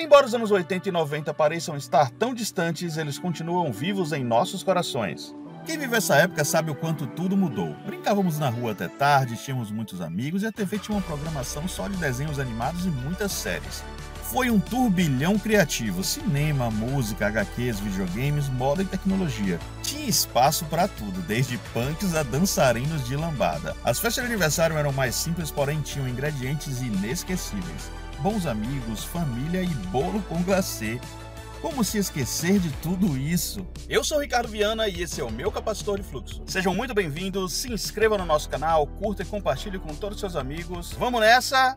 Embora os anos 80 e 90 pareçam estar tão distantes, eles continuam vivos em nossos corações. Quem vive essa época sabe o quanto tudo mudou. Brincávamos na rua até tarde, tínhamos muitos amigos e a TV tinha uma programação só de desenhos animados e muitas séries. Foi um turbilhão criativo: cinema, música, HQs, videogames, moda e tecnologia. Tinha espaço para tudo, desde punks a dançarinos de lambada. As festas de aniversário eram mais simples, porém tinham ingredientes inesquecíveis. Bons amigos, família e bolo com glacê. Como se esquecer de tudo isso? Eu sou o Ricardo Viana e esse é o Meu Capacitor de Fluxo. Sejam muito bem-vindos, se inscreva no nosso canal, curta e compartilhe com todos os seus amigos. Vamos nessa!